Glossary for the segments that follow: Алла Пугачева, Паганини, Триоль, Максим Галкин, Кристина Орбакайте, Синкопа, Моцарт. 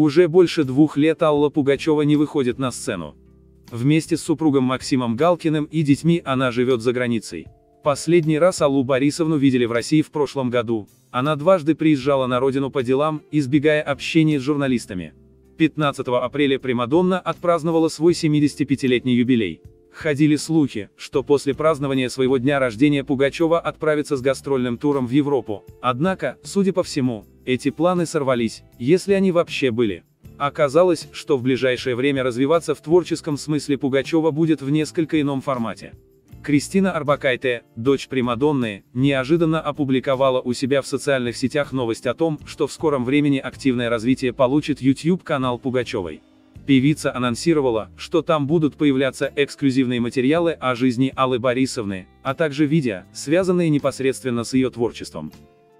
Уже больше 2 лет Алла Пугачева не выходит на сцену. Вместе с супругом Максимом Галкиным и детьми она живет за границей. Последний раз Аллу Борисовну видели в России в прошлом году. Она дважды приезжала на родину по делам, избегая общения с журналистами. 15 апреля примадонна отпраздновала свой 75-летний юбилей. Ходили слухи, что после празднования своего дня рождения Пугачева отправится с гастрольным туром в Европу. Однако, судя по всему, эти планы сорвались, если они вообще были. Оказалось, что в ближайшее время развиваться в творческом смысле Пугачева будет в несколько ином формате. Кристина Орбакайте, дочь примадонны, неожиданно опубликовала у себя в социальных сетях новость о том, что в скором времени активное развитие получит YouTube-канал Пугачевой. Певица анонсировала, что там будут появляться эксклюзивные материалы о жизни Аллы Борисовны, а также видео, связанные непосредственно с ее творчеством.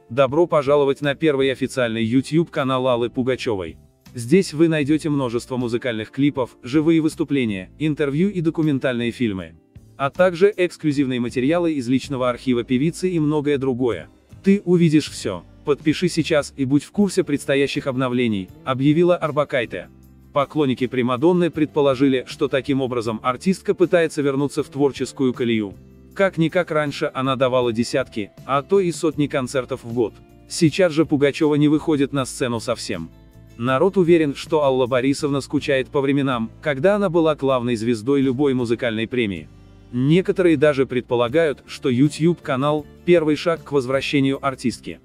Добро пожаловать на первый официальный YouTube-канал Аллы Пугачевой. Здесь вы найдете множество музыкальных клипов, живые выступления, интервью и документальные фильмы, а также эксклюзивные материалы из личного архива певицы и многое другое. Ты увидишь все. Подпиши сейчас и будь в курсе предстоящих обновлений, объявила Орбакайте. Поклонники примадонны предположили, что таким образом артистка пытается вернуться в творческую колею. Как-никак раньше она давала десятки, а то и сотни концертов в год. Сейчас же Пугачева не выходит на сцену совсем. Народ уверен, что Алла Борисовна скучает по временам, когда она была главной звездой любой музыкальной премии. Некоторые даже предполагают, что YouTube-канал – первый шаг к возвращению артистки.